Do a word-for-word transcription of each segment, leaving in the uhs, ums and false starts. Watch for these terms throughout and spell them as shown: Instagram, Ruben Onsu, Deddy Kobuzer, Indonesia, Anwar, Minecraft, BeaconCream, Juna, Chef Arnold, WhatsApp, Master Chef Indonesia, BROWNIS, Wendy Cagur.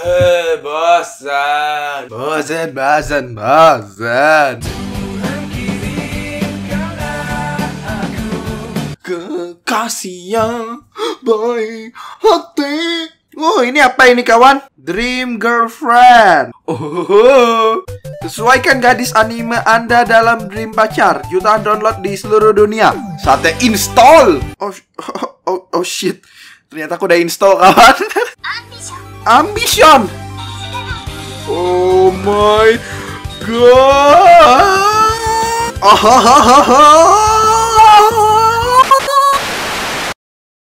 Eh, bosan, bosan, bosan, bosan. Kekasih yang baik hati. Oh, ini apa ini kawan? Dream Girlfriend. Oh, sesuaikan gadis anime Anda dalam Dream Pacar. Jutaan download di seluruh dunia. Saatnya install. Oh, oh, oh, oh shit. Ternyata aku udah install kawan. Ambition. Oh my god.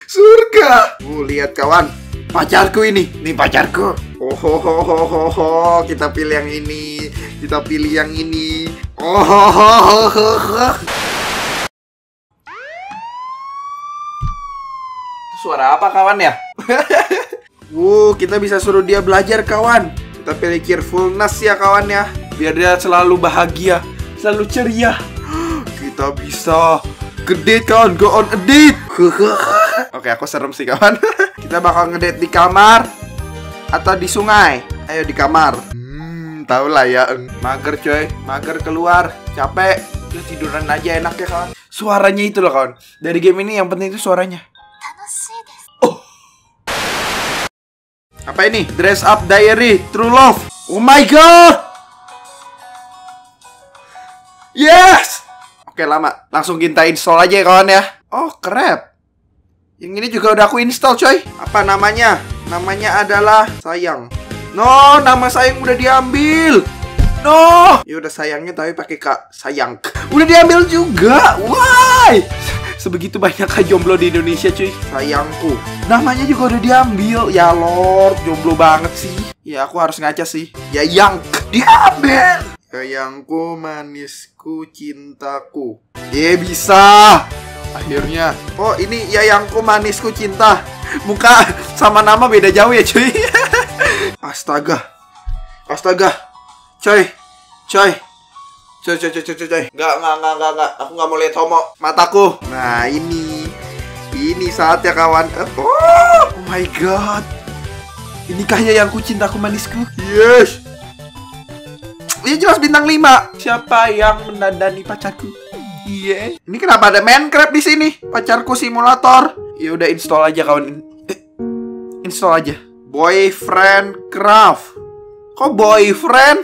Surga. Oh, lihat kawan, pacarku ini. Nih pacarku. Oh, ho, ho, ho, ho, ho. Kita pilih yang ini. Kita pilih yang ini. Oh, ho, ho, ho, ho, ho. Suara apa kawan ya? Wuh, kita bisa suruh dia belajar kawan. Kita pilih cheerfulness ya kawan ya, biar dia selalu bahagia, selalu ceria. Kita bisa ngedate kawan, go on a date. Oke, aku serem sih kawan. Kita bakal ngedate di kamar atau di sungai. Ayo di kamar. Hmm, tau lah ya. Mager coy, mager keluar, capek. Udah tiduran aja enak ya kawan. Suaranya itu loh kawan. Dari game ini yang penting itu suaranya. Apa ini? Dress Up Diary True Love. Oh my god. Yes. Oke lama. Langsung kita install aja ya kawan ya. Oh crap. Yang ini juga udah aku install coy. Apa namanya? Namanya adalah Sayang. No, nama Sayang udah diambil. No. Ya udah Sayangnya tapi pakai Kak Sayang. Udah diambil juga. Why? Sebegitu banyak jomblo di Indonesia cuy. Sayangku, namanya juga udah diambil. Ya lord, jomblo banget sih. Ya aku harus ngaca sih. Ya yang diambil. Sayangku, manisku, cintaku. Ya bisa. Akhirnya. Oh ini ya yangku, manisku, cinta. Muka sama nama beda jauh ya cuy. Astaga. Astaga. Coy. Coy. Coy, coy, coy, coy, coy. Nggak, nggak, nggak, nggak, nggak. Aku nggak mau lihat homo. Mataku. Nah, ini. Ini saatnya, kawan. Oh, oh my god. Inikahnya yang ku cintaku manisku. Yes. Ini jelas bintang lima. Siapa yang mendandani pacarku? Iya. Yeah. Ini kenapa ada Minecraft di sini? Pacarku simulator. Ya udah install aja, kawan. Install aja. Boyfriend Craft. Kok boyfriend?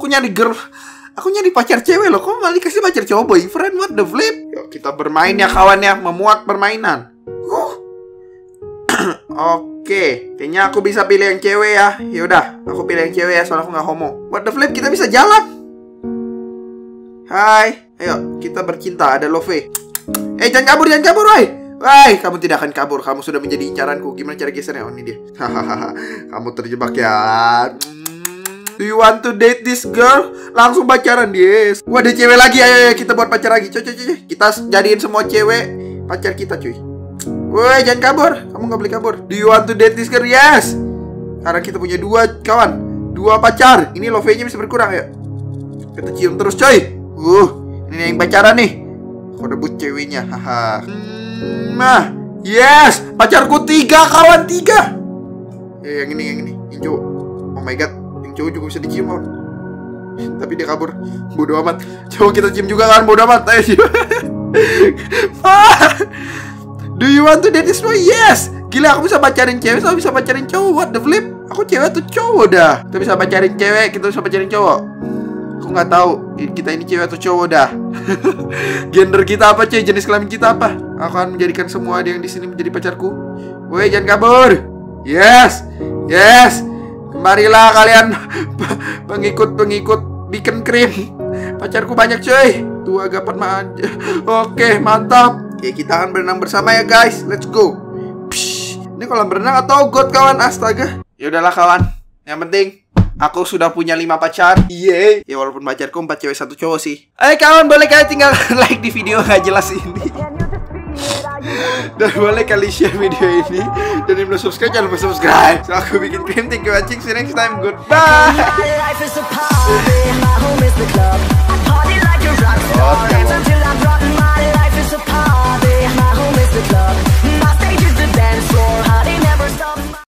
Aku nyari girl. Aku nyari pacar cewek loh, kok malah dikasih pacar cowok boyfriend, what the flip? Yuk kita bermain ya kawan ya, memuat permainan. Huh. Oke, okay. Kayaknya aku bisa pilih yang cewek ya. Yaudah, aku pilih yang cewek ya, soalnya aku nggak homo. What the flip, kita bisa jalan. Hai, ayo kita bercinta, ada love. Eh jangan kabur, jangan kabur, woi. Woi, kamu tidak akan kabur, kamu sudah menjadi incaranku. Gimana cara gesernya? Oh ini dia. Hahaha, kamu terjebak ya. Do you want to date this girl? Langsung pacaran, yes. Wah, ada cewek lagi, ayo, ayo kita buat pacar lagi. Coy, coy, coy. Kita jadiin semua cewek pacar kita, cuy. Woi, jangan kabur. Kamu nggak boleh kabur. Do you want to date this girl? Yes. Karena kita punya dua kawan, dua pacar. Ini love-nya bisa berkurang ya. Kita cium terus, coy. Uh, ini yang pacaran nih. Aku rebut ceweknya, haha. Nah, yes. Pacarku tiga, kawan tiga. Eh, yang ini, yang ini, yang cowok. Oh my god. Cowok juga bisa dicium kan? Tapi dia kabur. Bodoh amat. Cowok kita cium juga kan? Bodoh amat. Ayo cium. Do you want to date this one? Yes. Gila aku bisa pacarin cewek, aku bisa pacarin cowok. What the flip? Aku cewek atau cowok dah? Kita bisa pacarin cewek, kita bisa pacarin cowok. Aku nggak tahu kita ini cewek atau cowok dah. Gender kita apa cuy? Jenis kelamin kita apa? Aku akan menjadikan semua ada yang di sini menjadi pacarku. Woi jangan kabur. Yes. Yes. Marilah kalian pengikut-pengikut BeaconCream. Pacarku banyak cuy. Tua gapat mah. Oke mantap. Oke kita akan berenang bersama ya guys. Let's go. Psh, ini kolam berenang atau got kawan? Astaga. Ya udahlah kawan. Yang penting aku sudah punya lima pacar. Yeay. Ya walaupun pacarku empat cewek satu cowok sih. Eh kawan boleh kalian tinggal like di video nggak jelas ini. Dan boleh kali share video ini. Dan yang belum subscribe jangan lupa subscribe. So aku bikin cream, thank you watching. See you next time, goodbye. Oh,